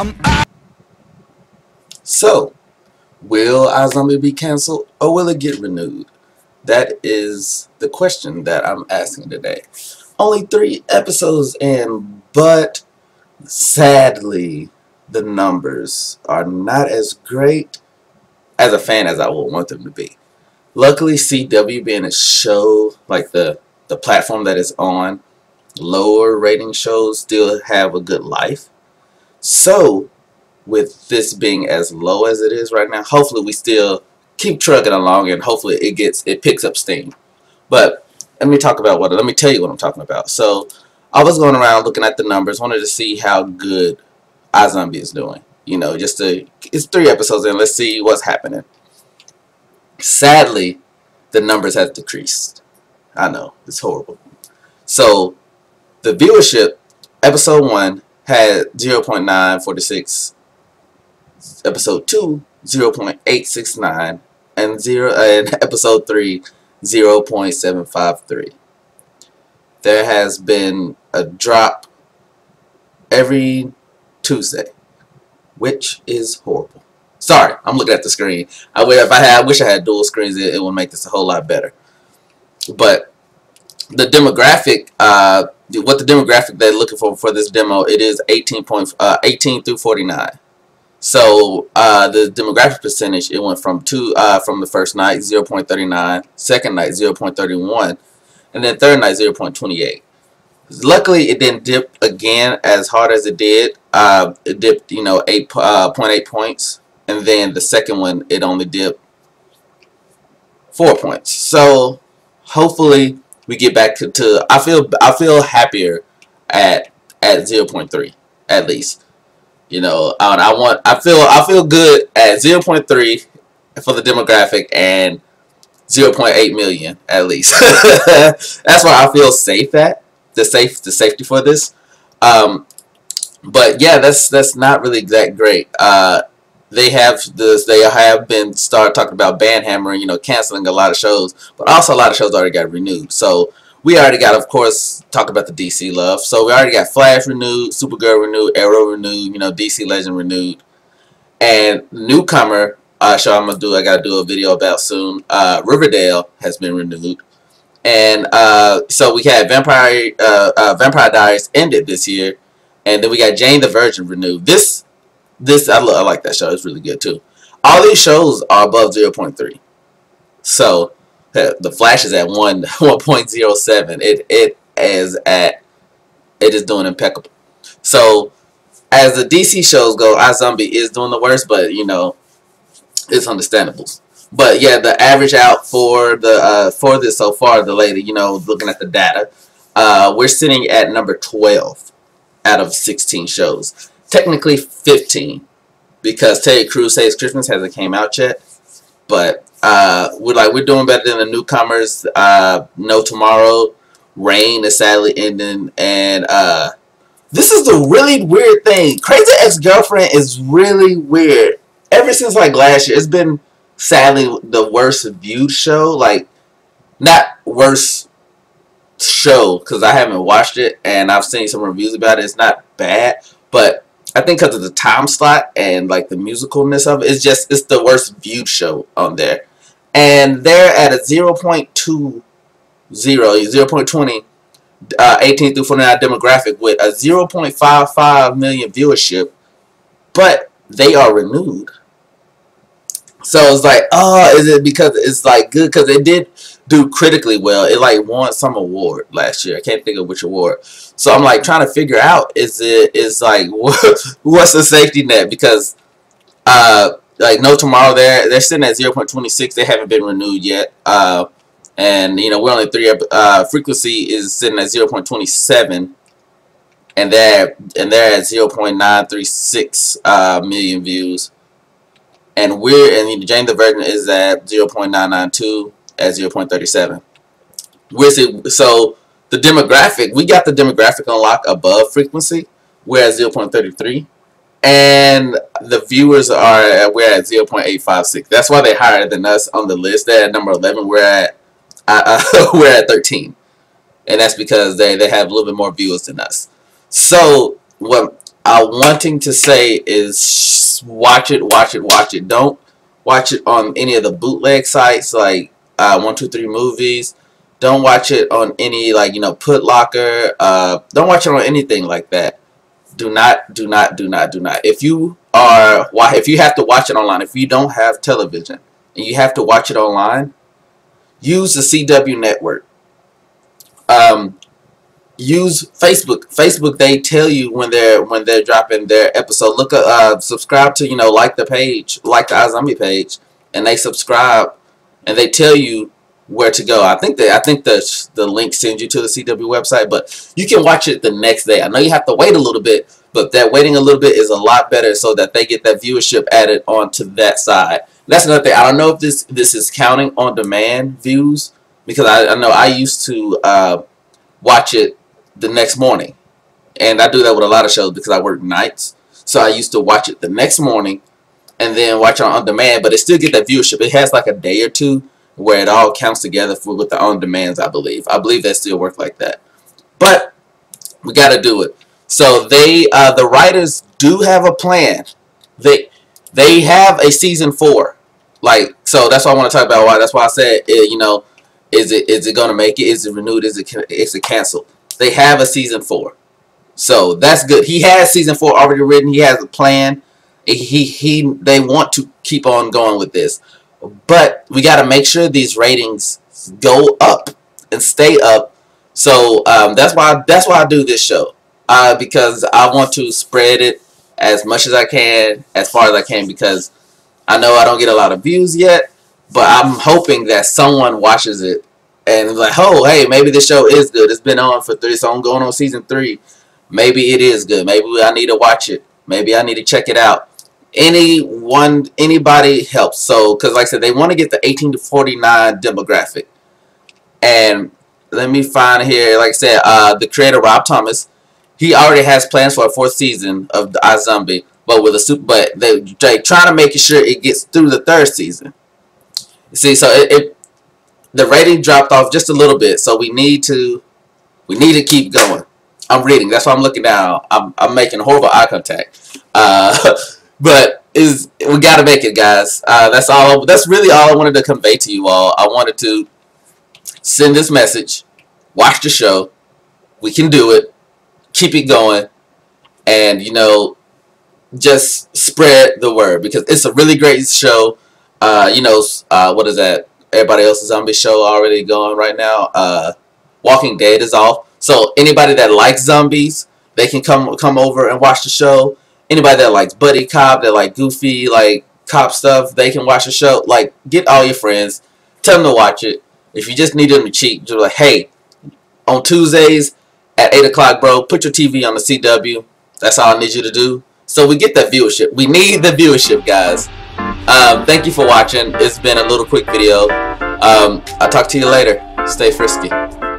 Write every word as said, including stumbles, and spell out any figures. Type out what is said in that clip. I'm out. So, will iZombie be cancelled or will it get renewed? That is the question that I'm asking today. Only three episodes in, but sadly, the numbers are not as great as a fan as I would want them to be. Luckily, C W being a show, like the, the platform that it's on, lower rating shows still have a good life. So, with this being as low as it is right now, hopefully we still keep trucking along and hopefully it gets it picks up steam. But let me talk about what let me tell you what I'm talking about. So I was going around looking at the numbers, wanted to see how good iZombie is doing. You know, just to it's three episodes in, let's see what's happening. Sadly, the numbers have decreased. I know, it's horrible. So the viewership, episode one had zero point nine four six, episode two zero point eight six nine, and zero and episode three zero point seven five three. There has been a drop every Tuesday, which is horrible. Sorry, I'm looking at the screen. I wish if I had I wish I had dual screens, it, it would make this a whole lot better. But the demographic, uh, what the demographic they're looking for for this demo, it is eighteen point, uh, eighteen through forty-nine. So uh, the demographic percentage, it went from two uh, from the first night zero point three nine, second night zero point three one, and then third night zero point two eight. Luckily, it didn't dip again as hard as it did. Uh, it dipped, you know, eight uh, point eight points, and then the second one it only dipped four points. So hopefully we get back to, to I feel I feel happier at at zero point three at least. You know, I want. I feel. I feel good at zero point three for the demographic and zero point eight million at least. That's where I feel safe at. The safe. The safety for this. Um, but yeah, that's that's not really that great. Uh, they have this. They have been started talking about ban hammering. You know, canceling a lot of shows, but also a lot of shows already got renewed. So. We already got, of course, talk about the D C love. So we already got Flash renewed, Supergirl renewed, Arrow renewed, you know, D C Legend renewed. And newcomer uh, show I'm going to do, I got to do a video about soon, uh, Riverdale has been renewed. And uh, so we had Vampire uh, uh, Vampire Diaries ended this year. And then we got Jane the Virgin renewed. This, this I, love, I like that show. It's really good, too. All these shows are above zero point three. So... The Flash is at one one point zero seven. It it is at it is doing impeccable. So as the D C shows go, iZombie is doing the worst, but you know it's understandable. But yeah, the average out for the uh, for this so far, the lady, you know, looking at the data, uh, we're sitting at number twelve out of sixteen shows. Technically fifteen, because Terry Crews Saves Christmas hasn't came out yet, but. Uh, we're like we're doing better than the newcomers. Uh, No Tomorrow, Rain is sadly ending, and uh, this is the really weird thing. Crazy Ex-Girlfriend is really weird. Ever since like last year, it's been sadly the worst viewed show. Like not worst show because I haven't watched it and I've seen some reviews about it. It's not bad, but I think because of the time slot and like the musicalness of it, it's just it's the worst viewed show on there. And they're at a zero point two zero, zero point two zero, uh, eighteen through forty-nine demographic with a zero point five five million viewership, but they are renewed. So it's like, oh, is it because it's like good? Because it did do critically well. It like won some award last year. I can't think of which award. So I'm like trying to figure out is it is like what's the safety net? Because uh. Like No Tomorrow, there they're sitting at zero point two six. They haven't been renewed yet, uh, and you know we're only three. Uh, frequency is sitting at zero point two seven, and they're and they're at zero point nine three six uh, million views, and we're and Jane the Virgin is at zero point nine nine two at zero point three seven. We're so the demographic we got the demographic unlocked above frequency. We're at zero point three three. And the viewers are we're at zero point eight five six. That's why they're higher than us on the list. They're at number eleven. We're at uh, uh, we're at thirteen, and that's because they they have a little bit more viewers than us. So what uh, wanting to say is watch it, watch it, watch it. Don't watch it on any of the bootleg sites like uh, one two three Movies. Don't watch it on any, like, you know, Putlocker. Uh, don't watch it on anything like that. Do not, do not, do not, do not. If you are, if you have to watch it online, if you don't have television and you have to watch it online, use the C W network. Um, use Facebook. Facebook, they tell you when they're when they're dropping their episode. Look, uh, subscribe to, you know, like the page, like the iZombie page, and they subscribe, and they tell you where to go. I think they, I think the the link sends you to the C W website, but you can watch it the next day. I know you have to wait a little bit, but that waiting a little bit is a lot better, so that they get that viewership added onto that side. That's another thing. I don't know if this this is counting on demand views, because I, I know I used to uh, watch it the next morning, and I do that with a lot of shows because I work nights. So I used to watch it the next morning and then watch it on demand, but it still get that viewership. It has like a day or two where it all counts together for with the on-demands, I believe. I believe that still work like that. But we got to do it. So they, uh, the writers do have a plan. They they have a season four. Like, so that's why I want to talk about why. That's why I said, you know, is it is it going to make it? Is it renewed? Is it is it canceled? They have a season four. So that's good. He has season four already written. He has a plan. He he. They want to keep on going with this. But we got to make sure these ratings go up and stay up. So um, that's why that's why I do this show, uh, because I want to spread it as much as I can, as far as I can. Because I know I don't get a lot of views yet, but I'm hoping that someone watches it and is like, oh, hey, maybe this show is good. It's been on for three, so I'm going on season three. Maybe it is good. Maybe I need to watch it. Maybe I need to check it out. Anyone, anybody helps. So, because like I said, they want to get the eighteen to forty-nine demographic. And let me find here, like I said, uh, the creator Rob Thomas, he already has plans for a fourth season of the iZombie, but with a super, but they they trying to make sure it gets through the third season. See, so it, it the rating dropped off just a little bit, so we need to we need to keep going. I'm reading, that's why I'm looking down. I'm I'm making horrible eye contact. Uh, But is we gotta make it, guys. Uh, that's all. That's really all I wanted to convey to you all. I wanted to send this message. Watch the show. We can do it. Keep it going, and you know, just spread the word, because it's a really great show. Uh, you know, uh, what is that? Everybody else's zombie show already going right now. Uh, Walking Dead is off. So anybody that likes zombies, they can come come over and watch the show. Anybody that likes buddy cop, that like goofy, like cop stuff, they can watch the show. Like, get all your friends, tell them to watch it. If you just need them to cheat, just like, hey, on Tuesdays at eight o'clock, bro, put your T V on the C W. That's all I need you to do. So we get that viewership. We need the viewership, guys. Um, thank you for watching. It's been a little quick video. Um, I'll talk to you later. Stay frisky.